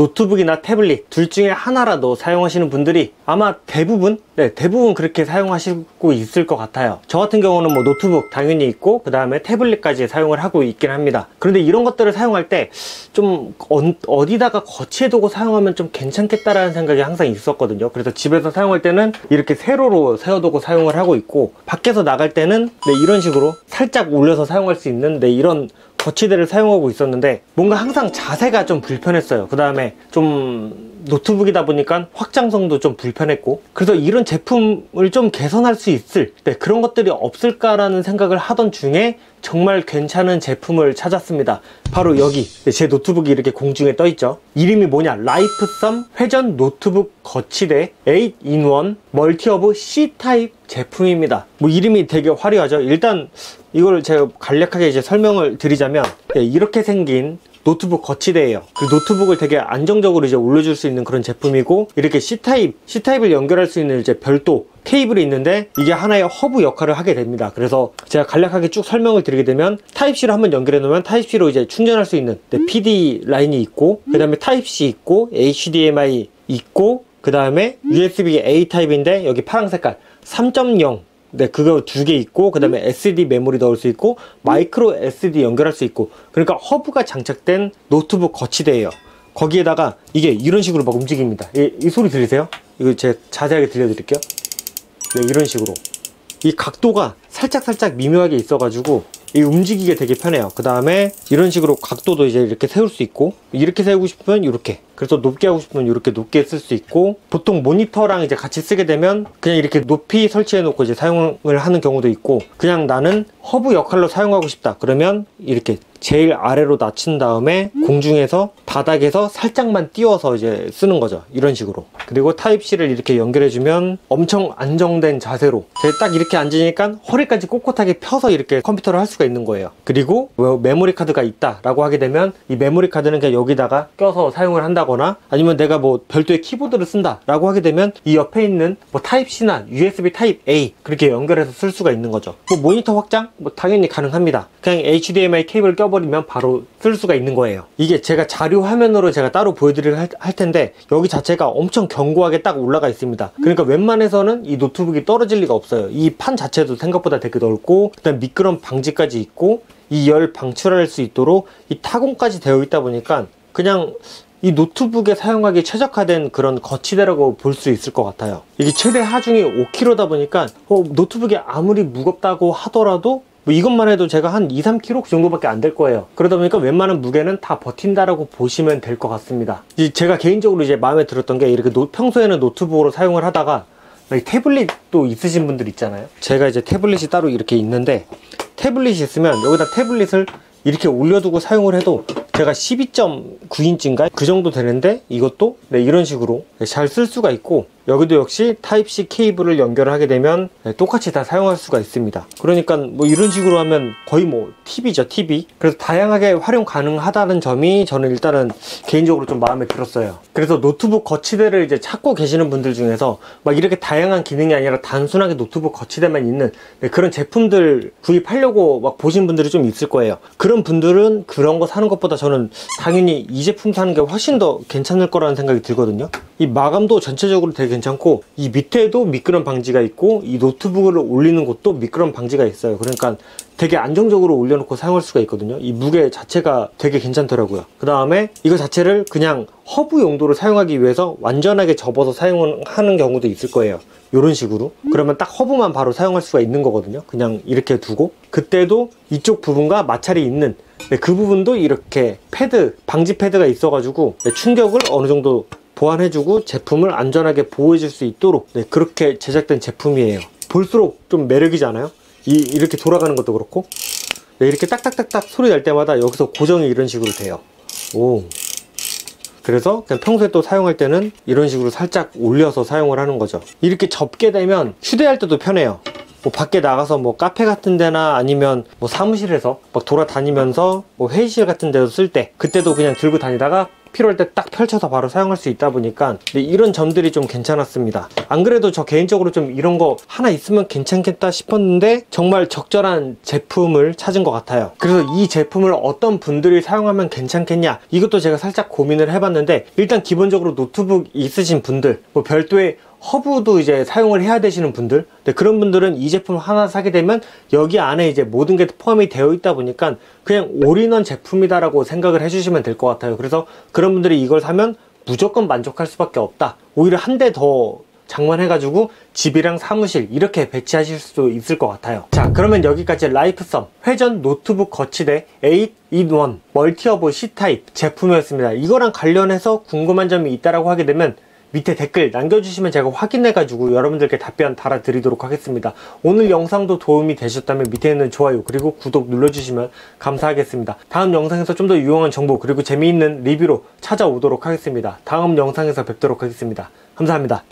노트북이나 태블릿 둘 중에 하나라도 사용하시는 분들이 아마 대부분 대부분 그렇게 사용하시고 있을 것 같아요. 저 같은 경우는 뭐 노트북 당연히 있고 그 다음에 태블릿까지 사용을 하고 있긴 합니다. 그런데 이런 것들을 사용할 때 좀 어디다가 거치해두고 사용하면 좀 괜찮겠다라는 생각이 항상 있었거든요. 그래서 집에서 사용할 때는 이렇게 세로로 세워두고 사용을 하고 있고, 밖에서 나갈 때는 이런 식으로 살짝 올려서 사용할 수 있는 이런 거치대를 사용하고 있었는데, 뭔가 항상 자세가 좀 불편했어요. 그 다음에 좀 노트북이다 보니까 확장성도 좀 불편했고, 그래서 이런 제품을 좀 개선할 수 있을 그런 것들이 없을까라는 생각을 하던 중에 정말 괜찮은 제품을 찾았습니다. 바로 여기 제 노트북이 이렇게 공중에 떠 있죠. 이름이 뭐냐, 라이프썸 회전 노트북 거치대 8-in-1 멀티허브 C타입 제품입니다. 뭐 이름이 되게 화려하죠. 일단 이걸 제가 간략하게 이제 설명을 드리자면, 이렇게 생긴 노트북 거치대예요. 그 노트북을 되게 안정적으로 이제 올려줄 수 있는 그런 제품이고, 이렇게 C타입을 연결할 수 있는 이제 별도 케이블이 있는데 이게 하나의 허브 역할을 하게 됩니다. 그래서 제가 간략하게 쭉 설명을 드리게 되면, 타입C로 한번 연결해 놓으면 타입C로 이제 충전할 수 있는 PD 라인이 있고, 그 다음에 타입C 있고, HDMI 있고, 그 다음에 USB-A 타입인데 여기 파란 색깔 3.0 그거 두 개 있고, 그 다음에 SD 메모리 넣을 수 있고, 마이크로 SD 연결할 수 있고, 그러니까 허브가 장착된 노트북 거치대예요. 거기에다가 이게 이런 식으로 막 움직입니다. 이 소리 들리세요? 이거 제가 자세하게 들려드릴게요. 이런 식으로 이 각도가 살짝 미묘하게 있어가지고 이 움직이기 되게 편해요. 그 다음에 이런 식으로 각도도 이제 이렇게 세울 수 있고, 이렇게 세우고 싶으면 이렇게, 그래서 높게 하고 싶으면 이렇게 높게 쓸 수 있고, 보통 모니터랑 이제 같이 쓰게 되면 그냥 이렇게 높이 설치해 놓고 이제 사용을 하는 경우도 있고, 그냥 나는 허브 역할로 사용하고 싶다 그러면 이렇게 제일 아래로 낮춘 다음에 공중에서 바닥에서 살짝만 띄워서 이제 쓰는 거죠. 이런 식으로. 그리고 타입C를 이렇게 연결해주면 엄청 안정된 자세로 딱 이렇게 앉으니까 허리까지 꼿꼿하게 펴서 이렇게 컴퓨터를 할 수가 있는 거예요. 그리고 메모리 카드가 있다 라고 하게 되면 이 메모리 카드는 그냥 여기다가 껴서 사용을 한다거나, 아니면 내가 뭐 별도의 키보드를 쓴다 라고 하게 되면 이 옆에 있는 뭐 타입C나 USB 타입 A 그렇게 연결해서 쓸 수가 있는 거죠. 뭐 모니터 확장? 뭐 당연히 가능합니다. 그냥 HDMI 케이블 껴 버리면 바로 쓸 수가 있는 거예요. 이게 제가 자료 화면으로 제가 따로 보여드리려 할 텐데, 여기 자체가 엄청 견고하게 딱 올라가 있습니다. 그러니까 웬만해서는 이 노트북이 떨어질 리가 없어요. 이 판 자체도 생각보다 되게 넓고, 그다음 미끄럼 방지까지 있고, 이 열 방출할 수 있도록 이 타공까지 되어 있다 보니까 그냥 이 노트북에 사용하기 최적화된 그런 거치대라고 볼 수 있을 것 같아요. 이게 최대 하중이 5kg다 보니까 노트북이 아무리 무겁다고 하더라도 뭐 이것만 해도 제가 한 2-3kg 정도밖에 안 될 거예요. 그러다 보니까 웬만한 무게는 다 버틴다라고 보시면 될 것 같습니다. 제가 개인적으로 이제 마음에 들었던 게, 이렇게 평소에는 노트북으로 사용을 하다가 태블릿도 있으신 분들 있잖아요. 제가 이제 태블릿이 따로 이렇게 있는데, 태블릿이 있으면 여기다 태블릿을 이렇게 올려두고 사용을 해도 제가 12.9인치인가 그 정도 되는데, 이것도 이런 식으로 잘 쓸 수가 있고, 여기도 역시 타입C 케이블을 연결하게 되면 똑같이 다 사용할 수가 있습니다. 그러니까 뭐 이런 식으로 하면 거의 뭐 TV죠, TV. 그래서 다양하게 활용 가능하다는 점이 저는 일단은 개인적으로 좀 마음에 들었어요. 그래서 노트북 거치대를 이제 찾고 계시는 분들 중에서 막 이렇게 다양한 기능이 아니라 단순하게 노트북 거치대만 있는 그런 제품들 구입하려고 막 보신 분들이 좀 있을 거예요. 그런 분들은 그런 거 사는 것보다 저는 당연히 이 제품 사는 게 훨씬 더 괜찮을 거라는 생각이 들거든요. 이 마감도 전체적으로 되게 괜찮고, 이 밑에도 미끄럼 방지가 있고, 이 노트북을 올리는 곳도 미끄럼 방지가 있어요. 그러니까 되게 안정적으로 올려놓고 사용할 수가 있거든요. 이 무게 자체가 되게 괜찮더라고요. 그 다음에 이거 자체를 그냥 허브 용도로 사용하기 위해서 완전하게 접어서 사용하는 경우도 있을 거예요. 이런 식으로. 그러면 딱 허브만 바로 사용할 수가 있는 거거든요. 그냥 이렇게 두고, 그때도 이쪽 부분과 마찰이 있는 그 부분도 이렇게 패드, 방지 패드가 있어가지고 충격을 어느 정도 보완해주고 제품을 안전하게 보호해줄 수 있도록 그렇게 제작된 제품이에요. 볼수록 좀 매력이지 않아요? 이렇게 돌아가는 것도 그렇고, 이렇게 딱딱딱딱 소리 날 때마다 여기서 고정이 이런 식으로 돼요. 오. 그래서 그냥 평소에 또 사용할 때는 이런 식으로 살짝 올려서 사용을 하는 거죠. 이렇게 접게 되면 휴대할 때도 편해요. 뭐 밖에 나가서 뭐 카페 같은 데나 아니면 뭐 사무실에서 막 돌아다니면서 뭐 회의실 같은 데서 쓸 때, 그때도 그냥 들고 다니다가 필요할 때 딱 펼쳐서 바로 사용할 수 있다 보니까 이런 점들이 좀 괜찮았습니다. 안 그래도 저 개인적으로 좀 이런 거 하나 있으면 괜찮겠다 싶었는데 정말 적절한 제품을 찾은 것 같아요. 그래서 이 제품을 어떤 분들이 사용하면 괜찮겠냐, 이것도 제가 살짝 고민을 해봤는데, 일단 기본적으로 노트북 있으신 분들, 뭐 별도의 허브도 이제 사용을 해야 되시는 분들, 그런 분들은 이 제품 하나 사게 되면 여기 안에 이제 모든 게 포함이 되어 있다 보니까 그냥 올인원 제품이다 라고 생각을 해주시면 될 것 같아요. 그래서 그런 분들이 이걸 사면 무조건 만족할 수밖에 없다, 오히려 한 대 더 장만해가지고 집이랑 사무실 이렇게 배치하실 수도 있을 것 같아요. 자, 그러면 여기까지 라이프썸 회전 노트북 거치대 8-in-1 멀티허브 C타입 제품이었습니다. 이거랑 관련해서 궁금한 점이 있다라고 하게 되면 밑에 댓글 남겨주시면 제가 확인해가지고 여러분들께 답변 달아드리도록 하겠습니다. 오늘 영상도 도움이 되셨다면 밑에 있는 좋아요 그리고 구독 눌러주시면 감사하겠습니다. 다음 영상에서 좀 더 유용한 정보 그리고 재미있는 리뷰로 찾아오도록 하겠습니다. 다음 영상에서 뵙도록 하겠습니다. 감사합니다.